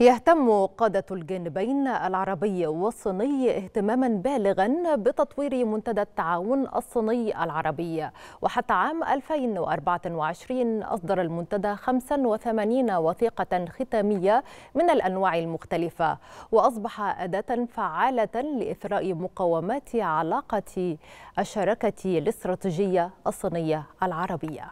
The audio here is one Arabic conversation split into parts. يهتم قادة الجانبين العربي والصيني اهتماما بالغا بتطوير منتدى التعاون الصيني العربي. وحتى عام 2024 أصدر المنتدى 85 وثيقة ختامية من الأنواع المختلفة، وأصبح أداة فعالة لإثراء مقومات علاقة الشراكة الاستراتيجية الصينية العربية.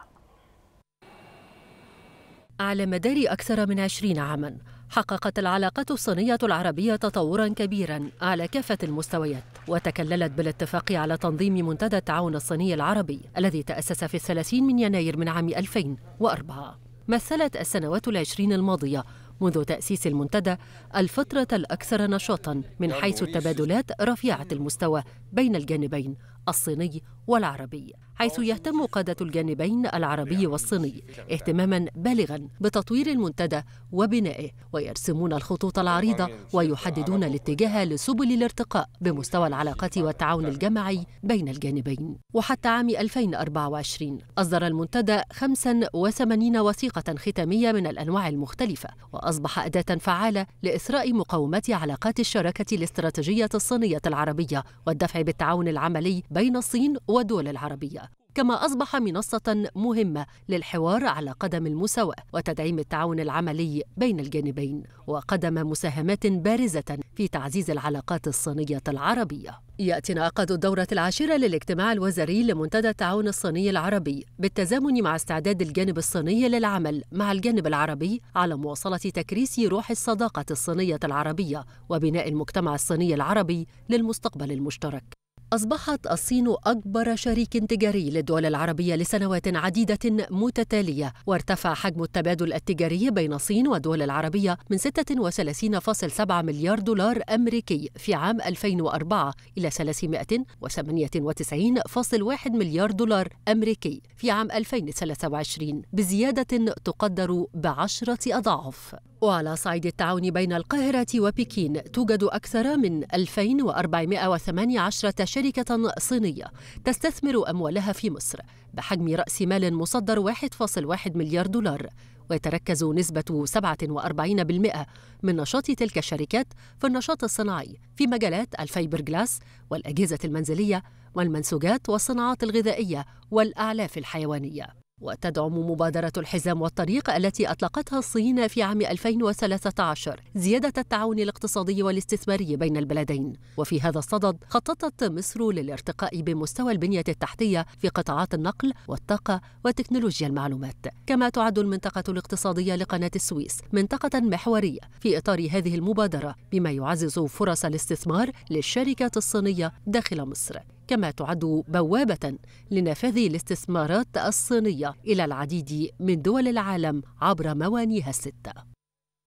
على مدار أكثر من 20 عاماً حققت العلاقات الصينية العربية تطوراً كبيراً على كافة المستويات، وتكللت بالاتفاق على تنظيم منتدى التعاون الصيني العربي الذي تأسس في 30 من يناير من عام 2004. مثلت السنوات 20 الماضية منذ تأسيس المنتدى الفترة الأكثر نشاطاً من حيث التبادلات رفيعة المستوى بين الجانبين الصيني والعربي، حيث يهتم قادة الجانبين العربي والصيني اهتماما بالغا بتطوير المنتدى وبنائه، ويرسمون الخطوط العريضة ويحددون الاتجاه لسبل الارتقاء بمستوى العلاقات والتعاون الجماعي بين الجانبين. وحتى عام 2024 أصدر المنتدى 85 وثيقة ختامية من الأنواع المختلفة، وأصبح أداة فعالة لإثراء مقومات علاقات الشراكة الاستراتيجية الصينية العربية والدفع بالتعاون العملي بين الصين والدول العربية، كما أصبح منصة مهمة للحوار على قدم المساواة وتدعيم التعاون العملي بين الجانبين، وقدم مساهمات بارزة في تعزيز العلاقات الصينية العربية. يأتي انعقاد الدورة العاشرة للاجتماع الوزاري لمنتدى التعاون الصيني العربي بالتزامن مع استعداد الجانب الصيني للعمل مع الجانب العربي على مواصلة تكريس روح الصداقة الصينية العربية وبناء المجتمع الصيني العربي للمستقبل المشترك. أصبحت الصين أكبر شريك تجاري للدول العربية لسنوات عديدة متتالية، وارتفع حجم التبادل التجاري بين الصين والدول العربية من 36.7 مليار دولار أمريكي في عام 2004 إلى 398.1 مليار دولار أمريكي في عام 2023، بزيادة تقدر ب10 أضعاف. وعلى صعيد التعاون بين القاهرة وبكين توجد أكثر من 2418 شركة صينية تستثمر أموالها في مصر بحجم رأس مال مصدر 1.1 مليار دولار، ويتركز نسبة 47% من نشاط تلك الشركات في النشاط الصناعي في مجالات الفايبرجلاس والأجهزة المنزلية والمنسوجات والصناعات الغذائية والأعلاف الحيوانية. وتدعم مبادرة الحزام والطريق التي أطلقتها الصين في عام 2013 زيادة التعاون الاقتصادي والاستثماري بين البلدين، وفي هذا الصدد خططت مصر للارتقاء بمستوى البنية التحتية في قطاعات النقل والطاقة وتكنولوجيا المعلومات. كما تعد المنطقة الاقتصادية لقناة السويس منطقة محورية في إطار هذه المبادرة، بما يعزز فرص الاستثمار للشركات الصينية داخل مصر، كما تعد بوابة لنفاذ الاستثمارات الصينية إلى العديد من دول العالم عبر موانيها 6.